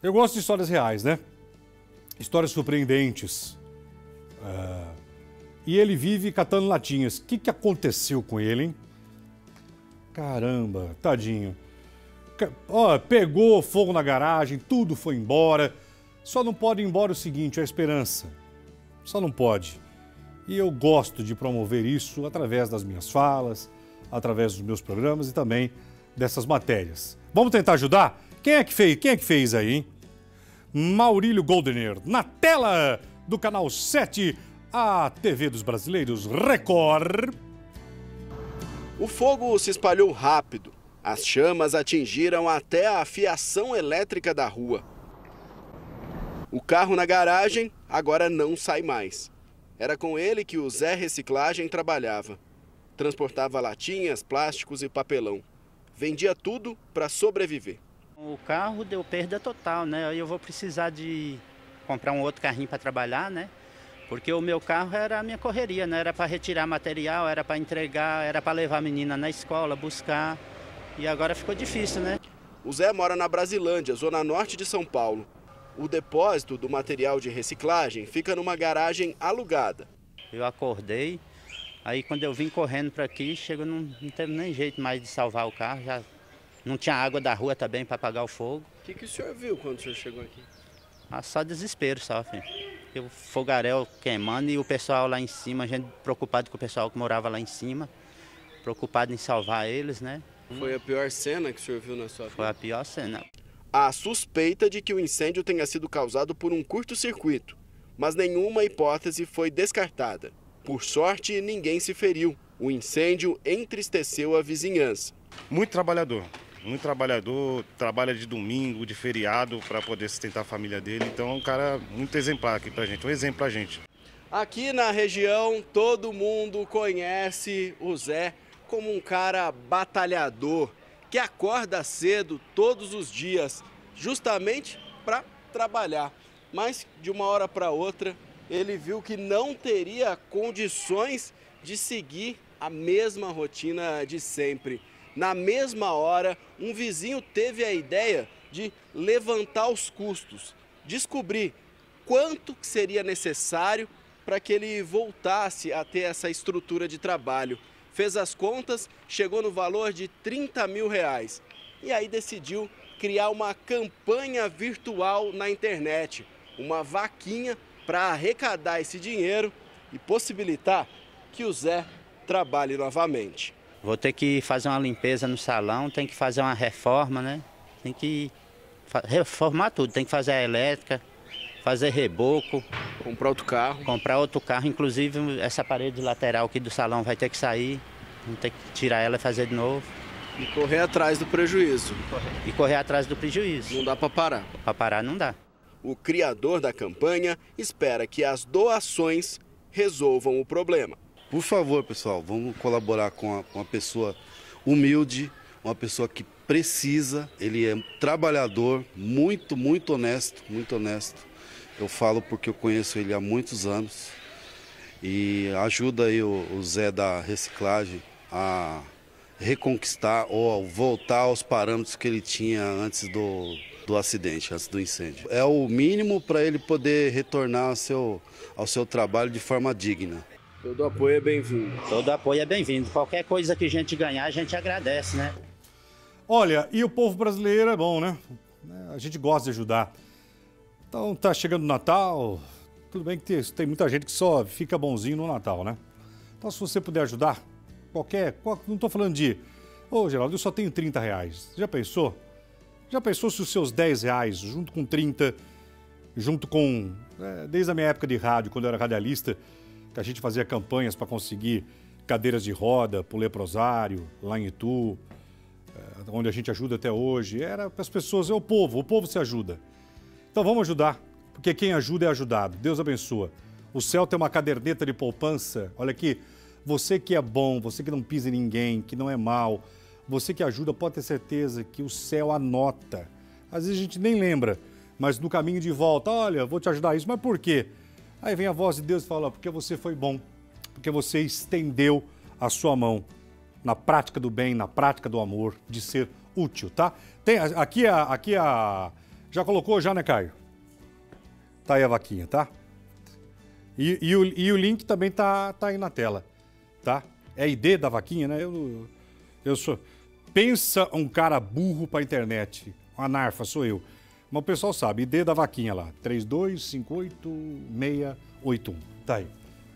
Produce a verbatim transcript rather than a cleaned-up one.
Eu gosto de histórias reais, né? Histórias surpreendentes. Uh, e ele vive catando latinhas. O que, que aconteceu com ele, hein? Caramba, tadinho. Ó, pegou fogo na garagem, tudo foi embora. Só não pode ir embora o seguinte, a esperança. Só não pode. E eu gosto de promover isso através das minhas falas, através dos meus programas e também dessas matérias. Vamos tentar ajudar? Quem é que fez, quem é que fez aí, hein? Maurílio Goldener, na tela do Canal sete, a T V dos brasileiros, Record. O fogo se espalhou rápido. As chamas atingiram até a fiação elétrica da rua. O carro na garagem agora não sai mais. Era com ele que o Zé Reciclagem trabalhava. Transportava latinhas, plásticos e papelão. Vendia tudo para sobreviver. O carro deu perda total, né? Eu vou precisar de comprar um outro carrinho para trabalhar, né? Porque o meu carro era a minha correria, né? Era para retirar material, era para entregar, era para levar a menina na escola, buscar. E agora ficou difícil, né? O Zé mora na Brasilândia, zona norte de São Paulo. O depósito do material de reciclagem fica numa garagem alugada. Eu acordei, aí quando eu vim correndo para aqui, chego, não, não teve nem jeito mais de salvar o carro, já não tinha água da rua também para apagar o fogo. O que, que o senhor viu quando o senhor chegou aqui? Ah, só desespero, só, filho. O fogaréu queimando e o pessoal lá em cima, a gente preocupado com o pessoal que morava lá em cima, preocupado em salvar eles, né? Foi a pior cena que o senhor viu na sua vida? Foi a pior cena. Há suspeita de que o incêndio tenha sido causado por um curto-circuito, mas nenhuma hipótese foi descartada. Por sorte, ninguém se feriu. O incêndio entristeceu a vizinhança. Muito trabalhador, muito trabalhador, trabalha de domingo, de feriado, para poder sustentar a família dele. Então é um cara muito exemplar aqui pra gente, um exemplo pra gente. Aqui na região, todo mundo conhece o Zé como um cara batalhador, que acorda cedo todos os dias, justamente para trabalhar. Mas de uma hora para outra, ele viu que não teria condições de seguir a mesma rotina de sempre. Na mesma hora, um vizinho teve a ideia de levantar os custos, descobrir quanto seria necessário para que ele voltasse a ter essa estrutura de trabalho. Fez as contas, chegou no valor de trinta mil reais. E aí decidiu criar uma campanha virtual na internet, uma vaquinha para arrecadar esse dinheiro e possibilitar que o Zé trabalhe novamente. Vou ter que fazer uma limpeza no salão, tem que fazer uma reforma, né? Tem que reformar tudo, tem que fazer a elétrica, fazer reboco. Comprar outro carro. Comprar outro carro, inclusive essa parede lateral aqui do salão vai ter que sair, vamos ter que tirar ela e fazer de novo. E correr atrás do prejuízo. E correr, e correr atrás do prejuízo. Não dá para parar. Para parar não dá. O criador da campanha espera que as doações resolvam o problema. Por favor, pessoal, vamos colaborar com uma pessoa humilde, uma pessoa que precisa. Ele é um trabalhador, muito, muito honesto, muito honesto. Eu falo porque eu conheço ele há muitos anos e ajuda aí o, o Zé da Reciclagem a reconquistar ou voltar aos parâmetros que ele tinha antes do, do acidente, antes do incêndio. É o mínimo para ele poder retornar ao seu, ao seu trabalho de forma digna. Todo apoio é bem-vindo. Todo apoio é bem-vindo. Qualquer coisa que a gente ganhar, a gente agradece, né? Olha, e o povo brasileiro é bom, né? A gente gosta de ajudar. Então tá chegando o Natal, tudo bem que tem muita gente que só fica bonzinho no Natal, né? Então se você puder ajudar, qualquer, qual, não tô falando de, ô oh, Geraldo, eu só tenho trinta reais, já pensou? Já pensou se os seus dez reais, junto com trinta, junto com, é, desde a minha época de rádio, quando eu era radialista, que a gente fazia campanhas para conseguir cadeiras de roda pro Leprosário, lá em Itu, é, onde a gente ajuda até hoje, era para as pessoas, é o povo, o povo se ajuda. Então vamos ajudar, porque quem ajuda é ajudado. Deus abençoa. O céu tem uma caderneta de poupança. Olha aqui, você que é bom, você que não pisa em ninguém, que não é mal, você que ajuda, pode ter certeza que o céu anota. Às vezes a gente nem lembra, mas no caminho de volta, olha, vou te ajudar isso, mas por quê? Aí vem a voz de Deus e fala, porque você foi bom, porque você estendeu a sua mão na prática do bem, na prática do amor, de ser útil, tá? Tem, aqui a... Aqui a Já colocou já, né, Caio? Tá aí a vaquinha, tá? E, e, o, e o link também tá, tá aí na tela, tá? É a I D da vaquinha, né? Eu, eu sou... Pensa um cara burro pra internet. Um anarfa, sou eu. Mas o pessoal sabe, I D da vaquinha lá. três dois cinco oito seis oito um. Tá aí.